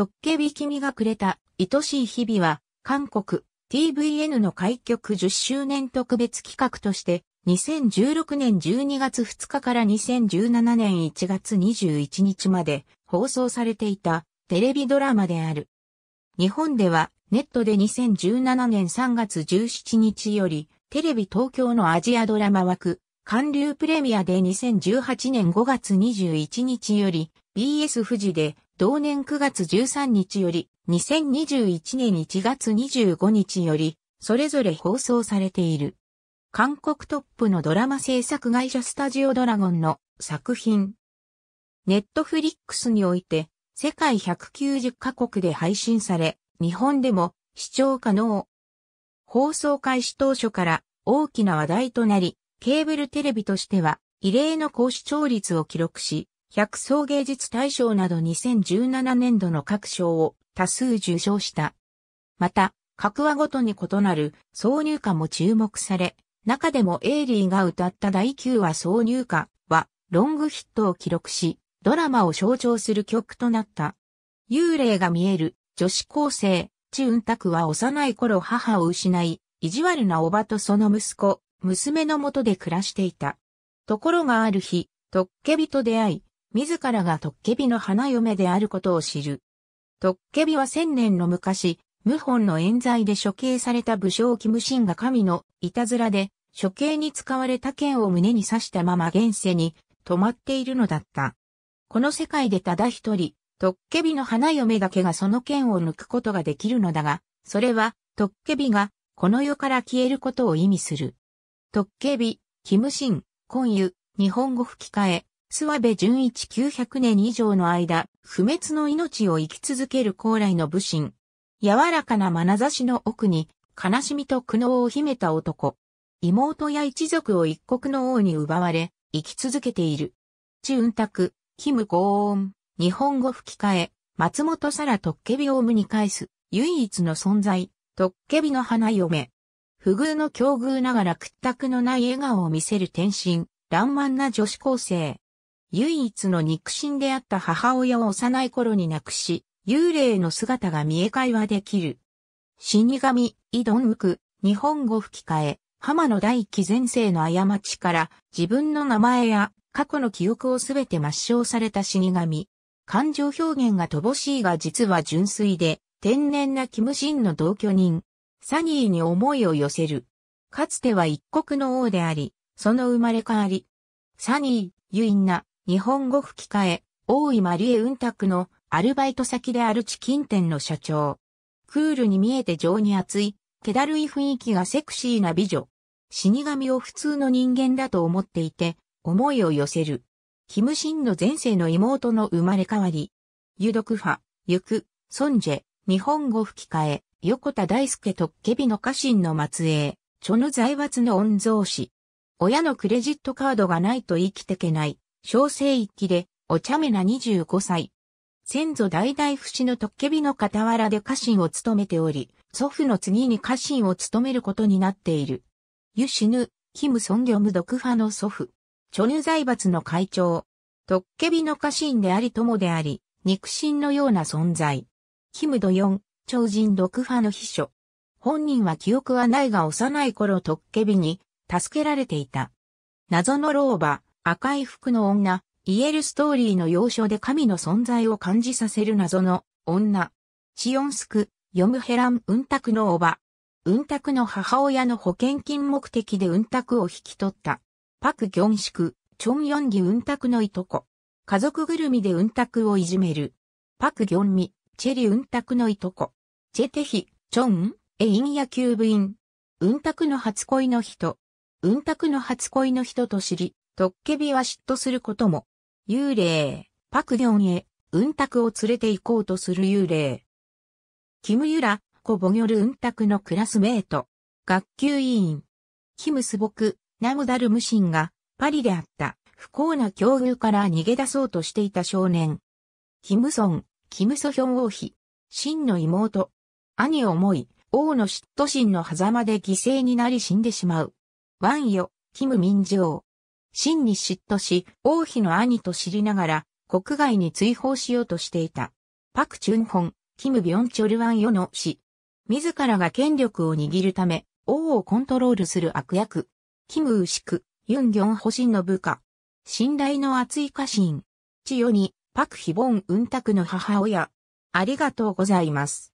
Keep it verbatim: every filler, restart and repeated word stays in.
トッケビ君がくれた愛しい日々は、韓国 ティーブイエヌ の開局じゅっしゅうねん特別企画として、にせんじゅうろくねんじゅうにがつふつかからにせんじゅうななねんいちがつにじゅういちにちまで放送されていたテレビドラマである。日本ではネットでにせんじゅうななねんさんがつじゅうしちにちより、テレビ東京のアジアドラマ枠、韓流プレミアでにせんじゅうはちねんごがつにじゅういちにちより、ビーエス 富士で同年くがつじゅうさんにちより、にせんにじゅういちねんいちがつにじゅうごにちより、それぞれ放送されている。韓国トップのドラマ制作会社スタジオドラゴンの作品。Netflix において、世界ひゃくきゅうじゅっかこくで配信され、日本でも視聴可能。放送開始当初から大きな話題となり、ケーブルテレビとしては異例の高視聴率を記録し、百総芸術大賞などにせんじゅうななねんどの各賞を多数受賞した。また、各話ごとに異なる挿入歌も注目され、中でもAileeが歌っただいきゅうわ挿入歌はロングヒットを記録し、ドラマを象徴する曲となった。幽霊が見える女子高生。チウンタクは幼い頃母を失い、意地悪なおばとその息子、娘のもとで暮らしていた。ところがある日、トッケビと出会い、自らがトッケビの花嫁であることを知る。トッケビは千年の昔、謀反の冤罪で処刑された武将キムシンが神のいたずらで、処刑に使われた剣を胸に刺したまま現世に止まっているのだった。この世界でただ一人、トッケビの花嫁だけがその剣を抜くことができるのだが、それはトッケビがこの世から消えることを意味する。トッケビ、キムシン、今湯、日本語吹き替え、諏訪部純一きゅうひゃくねん以上の間、不滅の命を生き続ける高麗の武神。柔らかな眼差しの奥に、悲しみと苦悩を秘めた男。妹や一族を一国の王に奪われ、生き続けている。チウンタク、キムゴーン。日本語吹き替え、松本沙羅トッケビを無に返す、唯一の存在、トッケビの花嫁。不遇の境遇ながら屈託のない笑顔を見せる天真、爛漫な女子高生。唯一の肉親であった母親を幼い頃に亡くし、幽霊の姿が見え会話できる。死神、イドンウク、日本語吹き替え、浜野大輝前世の過ちから、自分の名前や過去の記憶をすべて抹消された死神。感情表現が乏しいが実は純粋で、天然なキムシンの同居人、サニーに思いを寄せる。かつては一国の王であり、その生まれ変わり。サニー、ユインナ、日本語吹き替え、大井マリエウンタクのアルバイト先であるチキン店の社長。クールに見えて情に熱い、気だるい雰囲気がセクシーな美女。死神を普通の人間だと思っていて、思いを寄せる。キムシンの前世の妹の生まれ変わり。ユドクファ、ユク、ソンジェ、日本語吹き替え、横田大輔トッケビの家臣の末裔、チョヌ財閥の御曹司。親のクレジットカードがないと生きてけない、小生一期で、お茶目なにじゅうごさい。先祖代々不死のトッケビの傍らで家臣を務めており、祖父の次に家臣を務めることになっている。ユシヌ、キムソンギョムドクファの祖父。チョヌ財閥の会長。トッケビの家臣であり友であり、肉親のような存在。キムドヨン、超人ドクファの秘書。本人は記憶はないが幼い頃トッケビに助けられていた。謎の老婆、赤い服の女、イエルストーリーの要所で神の存在を感じさせる謎の女。チヨンスク、ヨムヘランウンタクのおば。ウンタクの母親の保険金目的でウンタクを引き取った。パク・ギョンシク、チョン・ヨンギウンタクのいとこ。家族ぐるみでウンタクをいじめる。パク・ギョンミ、チェリウンタクのいとこ。チェテヒ、チョン、エイン野球部員。ウンタクの初恋の人。ウンタクの初恋の人と知り、トッケビは嫉妬することも。幽霊、パク・ギョンへ、ウンタクを連れて行こうとする幽霊。キム・ユラ、コ・ボギョルウンタクのクラスメート。学級委員。キム・スボク。ナムダルムシンがパリであった不幸な境遇から逃げ出そうとしていた少年。キムソン、キムソヒョン王妃、シンの妹。兄を思い、王の嫉妬心の狭間で犠牲になり死んでしまう。ワンヨ、キムミンジョウ。シンに嫉妬し、王妃の兄と知りながら国外に追放しようとしていた。パク・チュンホン、キム・ビョンチョルワン世の氏。自らが権力を握るため、王をコントロールする悪役。キム・ウシク、ユン・ギョンホ氏の部下。信頼の厚い家臣。チヨニ、パク・ヒボン・ウンタクの母親。ありがとうございます。